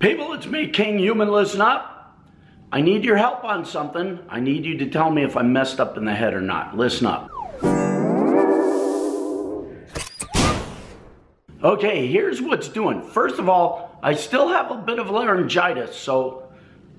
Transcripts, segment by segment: People, it's me, King Human. Listen up. I need your help on something. I need you to tell me if I messed up in the head or not. Listen up. Okay, here's what's doing. First of all, I still have a bit of laryngitis, so,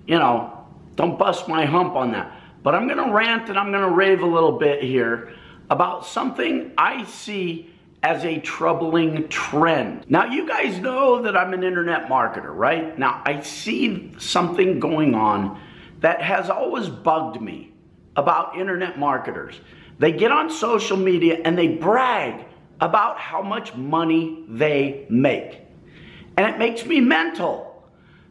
you know, don't bust my hump on that. But I'm gonna rant and I'm gonna rave a little bit here about something I see as a troubling trend. Now, you guys know that I'm an internet marketer, right? Now, I see something going on that has always bugged me about internet marketers. They get on social media and they brag about how much money they make. And it makes me mental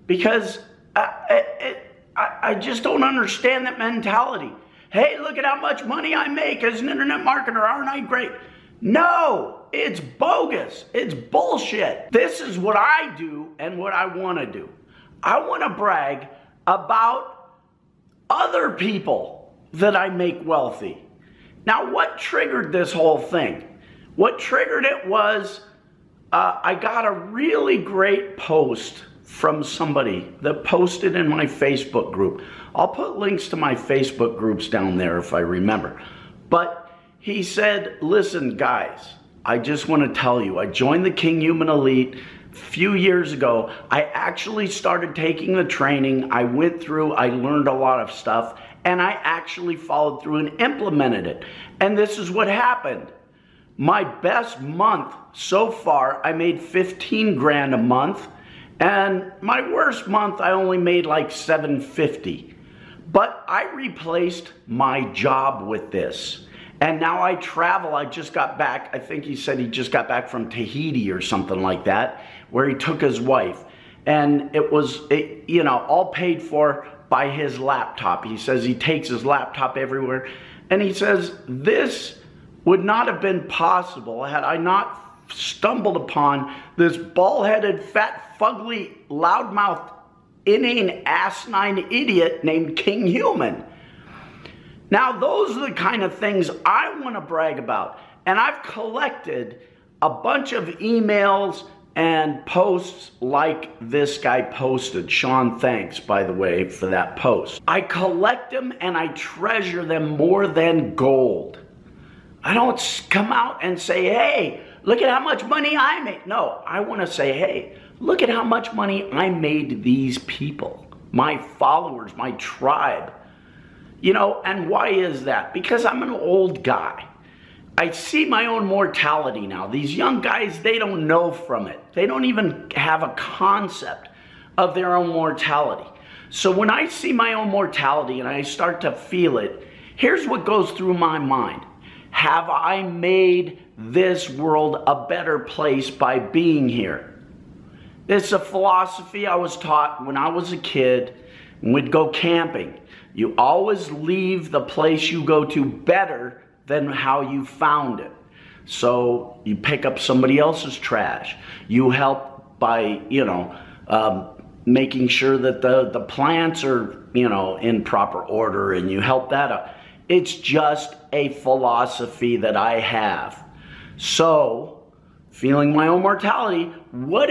because I just don't understand that mentality. Hey, look at how much money I make as an internet marketer. Aren't I great? No, it's bogus. It's bullshit. This is what I do and what I want to do. I want to brag about other people that I make wealthy. Now, what triggered this whole thing? What triggered it was I got a really great post from somebody that posted in my Facebook group. I'll put links to my Facebook groups down there if I remember. But he said, listen, guys, I just want to tell you, I joined the King Human Elite a few years ago. I actually started taking the training. I went through, I learned a lot of stuff, and I actually followed through and implemented it. And this is what happened. My best month so far, I made 15 grand a month. And my worst month, I only made like 750. But I replaced my job with this. And now I travel. I just got back. I think he said he just got back from Tahiti or something like that, where he took his wife. And it was, you know, all paid for by his laptop. He says he takes his laptop everywhere. And he says, this would not have been possible had I not stumbled upon this bald-headed, fat, fugly, loudmouth, inane, asinine idiot named King Human. Now, those are the kind of things I want to brag about. And I've collected a bunch of emails and posts like this guy posted. Sean, thanks, by the way, for that post. I collect them and I treasure them more than gold. I don't come out and say, hey, look at how much money I made. No, I want to say, hey, look at how much money I made these people, my followers, my tribe. You know, and why is that? Because I'm an old guy. I see my own mortality now. These young guys, they don't know from it. They don't even have a concept of their own mortality. So when I see my own mortality and I start to feel it, here's what goes through my mind. Have I made this world a better place by being here? This is a philosophy I was taught when I was a kid. We'd go camping. You always leave the place you go to better than how you found it. So you pick up somebody else's trash. You help by, you know, making sure that the plants are, you know, in proper order, and you help that up. It's just a philosophy that I have. So, feeling my own mortality, what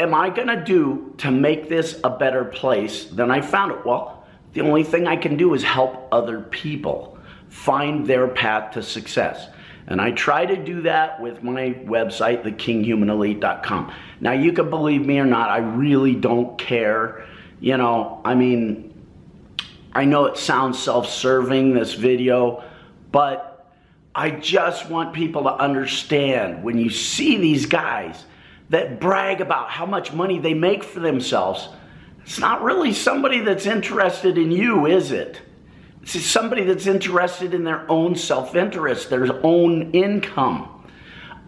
am I gonna do to make this a better place than I found it? Well, the only thing I can do is help other people find their path to success. And I try to do that with my website, thekinghumanelite.com. Now, you can believe me or not, I really don't care. You know, I mean, I know it sounds self-serving, this video, but I just want people to understand when you see these guys that brag about how much money they make for themselves, it's not really somebody that's interested in you, is it? It's somebody that's interested in their own self-interest, their own income.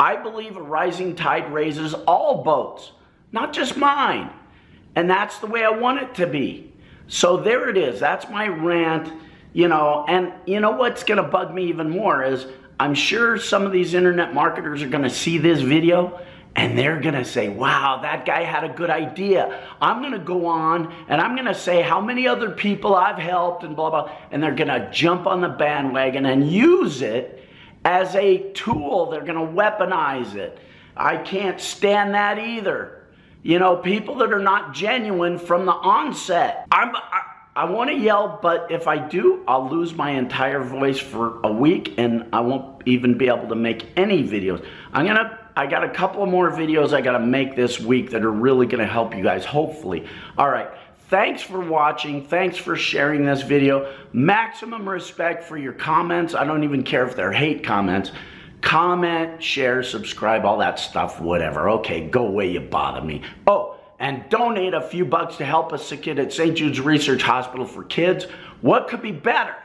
I believe a rising tide raises all boats, not just mine. And that's the way I want it to be. So there it is. That's my rant, you know. And you know what's gonna bug me even more is I'm sure some of these internet marketers are gonna see this video and they're going to say, wow, that guy had a good idea. I'm going to go on and I'm going to say how many other people I've helped and blah, blah. And they're going to jump on the bandwagon and use it as a tool. They're going to weaponize it. I can't stand that either. You know, people that are not genuine from the onset. I want to yell, but if I do, I'll lose my entire voice for a week and I won't even be able to make any videos. I got a couple more videos I got to make this week that are really going to help you guys, hopefully. All right. Thanks for watching. Thanks for sharing this video. Maximum respect for your comments. I don't even care if they're hate comments. Comment, share, subscribe, all that stuff, whatever. Okay, go away, you bother me. Oh, and donate a few bucks to help us, a kid at St. Jude's Research Hospital for Kids. What could be better?